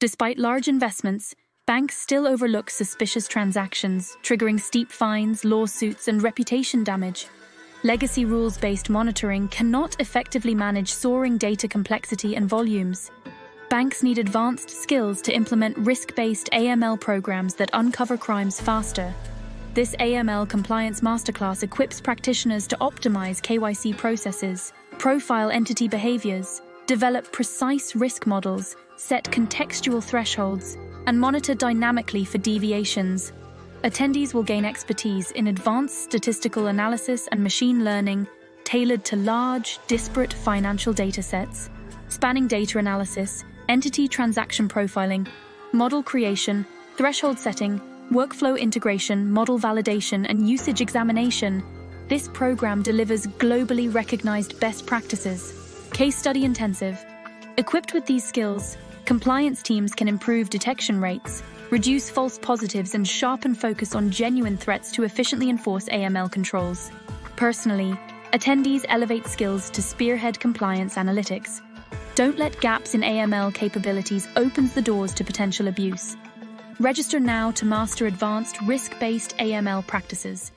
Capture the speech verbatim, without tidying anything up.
Despite large investments, banks still overlook suspicious transactions, triggering steep fines, lawsuits, and reputation damage. Legacy rules-based monitoring cannot effectively manage soaring data complexity and volumes. Banks need advanced skills to implement risk-based A M L programs that uncover crimes faster. This A M L Compliance Masterclass equips practitioners to optimize K Y C processes, profile entity behaviors, develop precise risk models, set contextual thresholds, and monitor dynamically for deviations. Attendees will gain expertise in advanced statistical analysis and machine learning tailored to large, disparate financial datasets, spanning data analysis, entity transaction profiling, model creation, threshold setting, workflow integration, model validation, and usage examination. This program delivers globally recognized best practices, case study intensive. Equipped with these skills, compliance teams can improve detection rates, reduce false positives, and sharpen focus on genuine threats to efficiently enforce A M L controls. Personally, attendees elevate skills to spearhead compliance analytics. Don't let gaps in A M L capabilities open the doors to potential abuse. Register now to master advanced risk-based A M L practices.